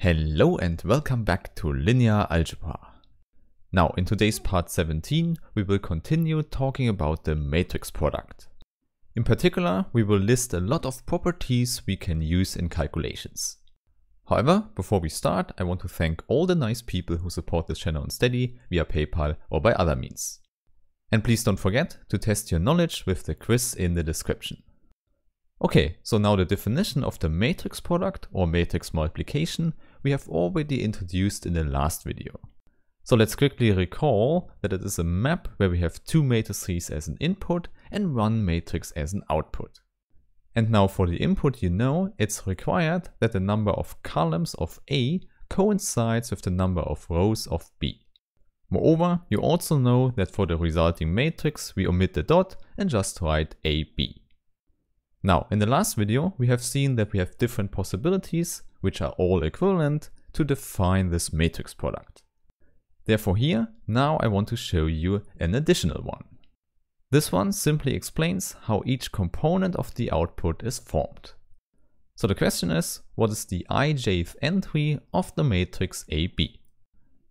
Hello and welcome back to Linear Algebra. Now in today's part 17 we will continue talking about the matrix product. In particular we will list a lot of properties we can use in calculations. However, before we start I want to thank all the nice people who support this channel on Steady, via PayPal or by other means. And please don't forget to test your knowledge with the quiz in the description. Okay, so now the definition of the matrix product or matrix multiplication we have already introduced in the last video. So let's quickly recall that it is a map where we have two matrices as an input and one matrix as an output. And now for the input, you know, it's required that the number of columns of A coincides with the number of rows of B. Moreover, you also know that for the resulting matrix we omit the dot and just write AB. Now in the last video we have seen that we have different possibilities which are all equivalent to define this matrix product. Therefore here, now I want to show you an additional one. This one simply explains how each component of the output is formed. So the question is, what is the ijth entry of the matrix AB?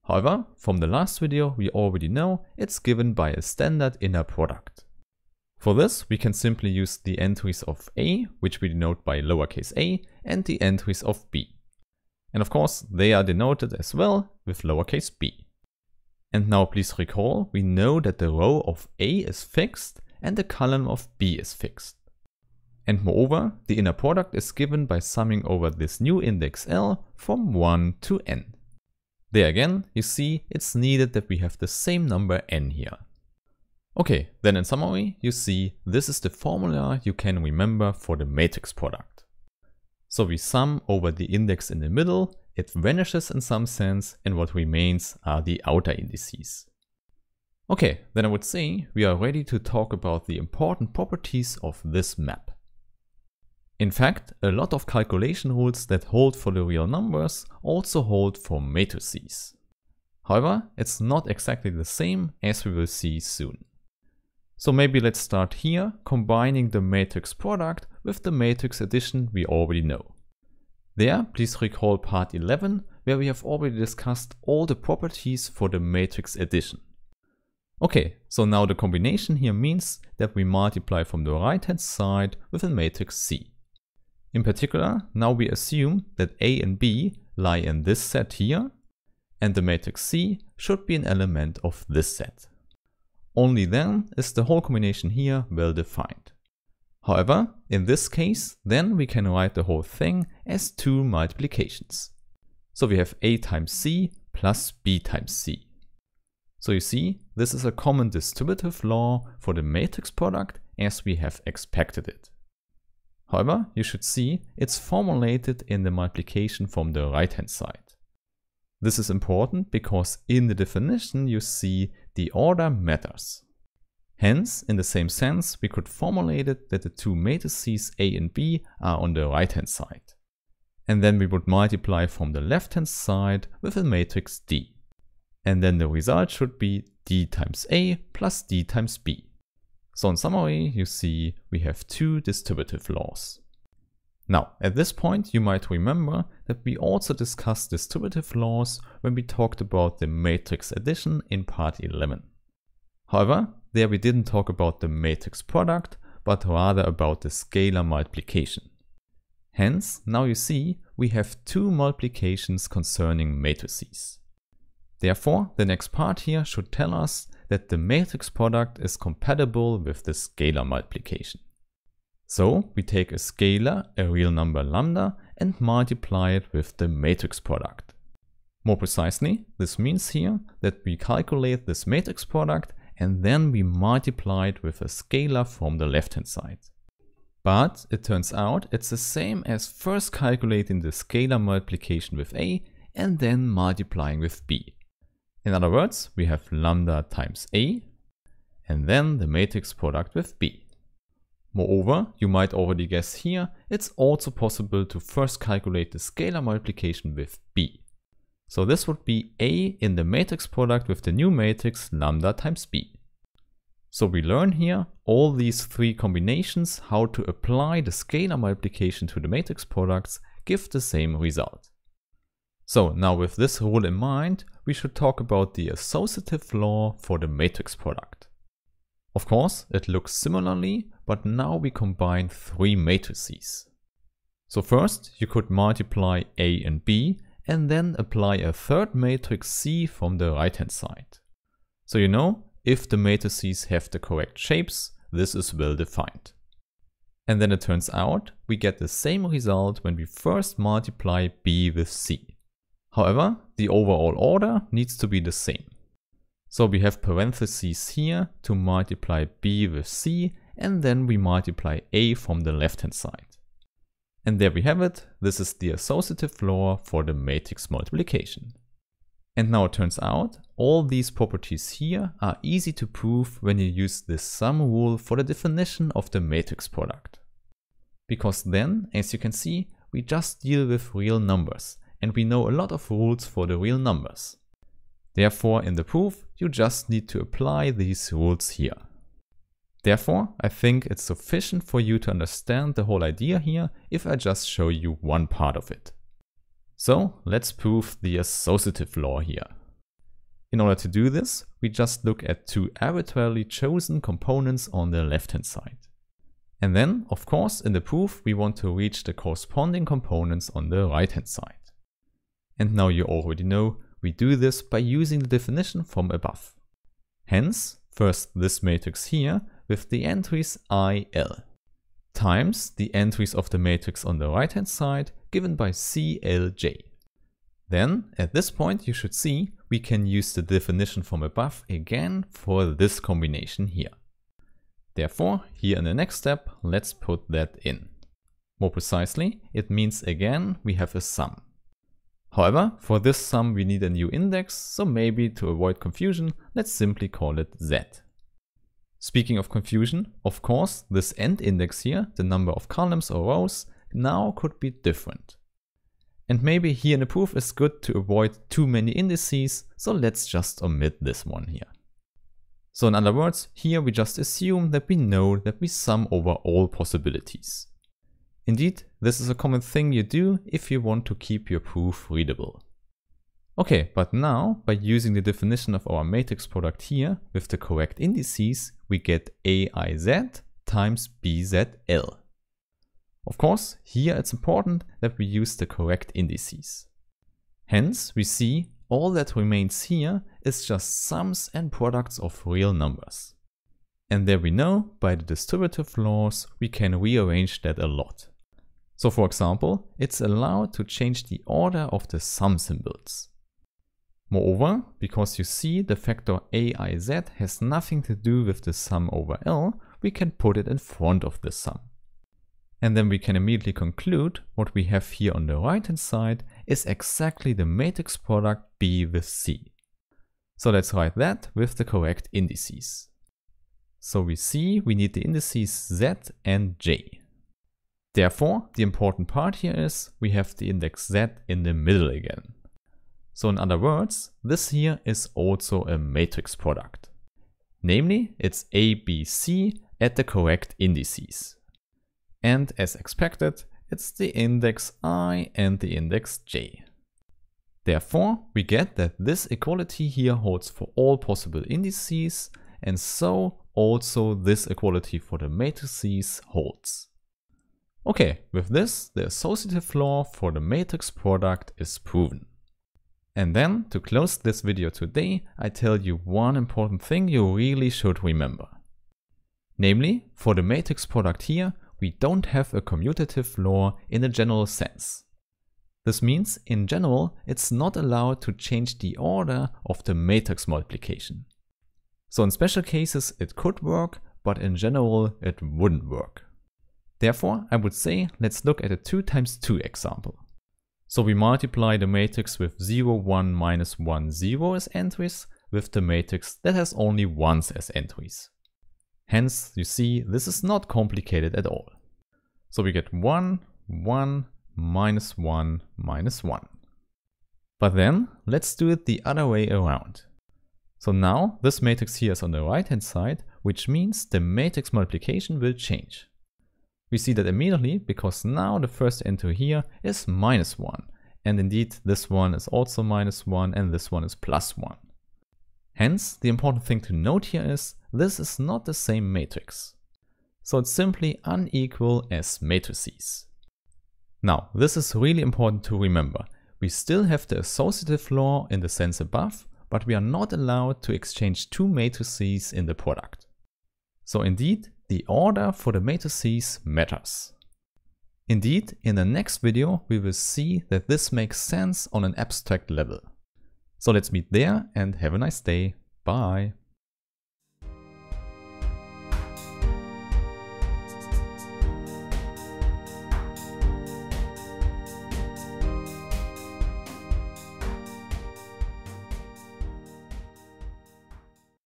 However, from the last video we already know it's given by a standard inner product. For this, we can simply use the entries of A, which we denote by lowercase a, and the entries of B. And of course, they are denoted as well with lowercase b. And now please recall, we know that the row of A is fixed and the column of B is fixed. And moreover, the inner product is given by summing over this new index L from 1 to n. There again, you see, it's needed that we have the same number n here. Okay, then in summary, you see this is the formula you can remember for the matrix product. So we sum over the index in the middle, it vanishes in some sense, and what remains are the outer indices. Okay, then I would say we are ready to talk about the important properties of this map. In fact, a lot of calculation rules that hold for the real numbers also hold for matrices. However, it's not exactly the same, as we will see soon. So maybe let's start here, combining the matrix product with the matrix addition we already know. There, please recall part 11, where we have already discussed all the properties for the matrix addition. Okay, so now the combination here means that we multiply from the right hand side with a matrix C. In particular, now we assume that A and B lie in this set here, and the matrix C should be an element of this set. Only then is the whole combination here well defined. However, in this case, then we can write the whole thing as two multiplications. So we have A times C plus B times C. So you see, this is a common distributive law for the matrix product as we have expected it. However, you should see it's formulated in the multiplication from the right hand side. This is important because in the definition you see the order matters. Hence, in the same sense, we could formulate it that the two matrices A and B are on the right hand side. And then we would multiply from the left hand side with a matrix D. And then the result should be D times A plus D times B. So in summary, you see we have two distributive laws. Now, at this point you might remember that we also discussed distributive laws when we talked about the matrix addition in part 11. However, there we didn't talk about the matrix product, but rather about the scalar multiplication. Hence, now you see, we have two multiplications concerning matrices. Therefore, the next part here should tell us that the matrix product is compatible with the scalar multiplication. So we take a scalar, a real number lambda, and multiply it with the matrix product. More precisely, this means here that we calculate this matrix product and then we multiply it with a scalar from the left hand side. But it turns out it's the same as first calculating the scalar multiplication with A and then multiplying with B. In other words, we have lambda times A and then the matrix product with B. Moreover, you might already guess here, it's also possible to first calculate the scalar multiplication with B. So this would be A in the matrix product with the new matrix lambda times B. So we learn here all these three combinations how to apply the scalar multiplication to the matrix products give the same result. So now with this rule in mind, we should talk about the associative law for the matrix product. Of course, it looks similarly, but now we combine three matrices. So first, you could multiply A and B and then apply a third matrix C from the right-hand side. So you know, if the matrices have the correct shapes, this is well defined. And then it turns out we get the same result when we first multiply B with C. However, the overall order needs to be the same. So we have parentheses here to multiply B with C, and then we multiply A from the left-hand side. And there we have it. This is the associative law for the matrix multiplication. And now it turns out all these properties here are easy to prove when you use this sum rule for the definition of the matrix product. Because then, as you can see, we just deal with real numbers, and we know a lot of rules for the real numbers. Therefore, in the proof, you just need to apply these rules here. Therefore, I think it's sufficient for you to understand the whole idea here if I just show you one part of it. So let's prove the associative law here. In order to do this, we just look at two arbitrarily chosen components on the left-hand side. And then, of course, in the proof, we want to reach the corresponding components on the right-hand side. And now you already know, we do this by using the definition from above. Hence, first this matrix here with the entries I, L, times the entries of the matrix on the right-hand side given by C, L, J. Then, at this point, you should see we can use the definition from above again for this combination here. Therefore, here in the next step, let's put that in. More precisely, it means again we have a sum. However, for this sum we need a new index, so maybe to avoid confusion, let's simply call it Z. Speaking of confusion, of course, this end index here, the number of columns or rows, now could be different. And maybe here in the proof it's good to avoid too many indices, so let's just omit this one here. So in other words, here we just assume that we know that we sum over all possibilities. Indeed, this is a common thing you do if you want to keep your proof readable. Okay, but now, by using the definition of our matrix product here with the correct indices, we get AIZ times BZL. Of course, here it's important that we use the correct indices. Hence, we see all that remains here is just sums and products of real numbers. And there we know, by the distributive laws, we can rearrange that a lot. So for example, it's allowed to change the order of the sum symbols. Moreover, because you see the factor AIZ has nothing to do with the sum over L, we can put it in front of the sum. And then we can immediately conclude what we have here on the right-hand side is exactly the matrix product B with C. So let's write that with the correct indices. So we see we need the indices Z and J. Therefore, the important part here is we have the index Z in the middle again. So in other words, this here is also a matrix product. Namely, it's A, B, C at the correct indices. And as expected, it's the index I and the index J. Therefore, we get that this equality here holds for all possible indices, and so also this equality for the matrices holds. Okay, with this, the associative law for the matrix product is proven. And then, to close this video today, I tell you one important thing you really should remember. Namely, for the matrix product here, we don't have a commutative law in a general sense. This means, in general, it's not allowed to change the order of the matrix multiplication. So in special cases it could work, but in general it wouldn't work. Therefore, I would say let's look at a 2 times 2 example. So we multiply the matrix with 0, 1, minus 1, 0 as entries with the matrix that has only 1s as entries. Hence, you see, this is not complicated at all. So we get 1, 1, minus 1, minus 1. But then, let's do it the other way around. So now, this matrix here is on the right-hand side, which means the matrix multiplication will change. We see that immediately because now the first entry here is minus 1, And indeed, this one is also -1 and this one is +1. Hence, the important thing to note here is this is not the same matrix. So it's simply unequal as matrices. Now, this is really important to remember. We still have the associative law in the sense above, but we are not allowed to exchange two matrices in the product. So indeed, the order for the matrices matters. Indeed, in the next video, we will see that this makes sense on an abstract level. So let's meet there and have a nice day. Bye.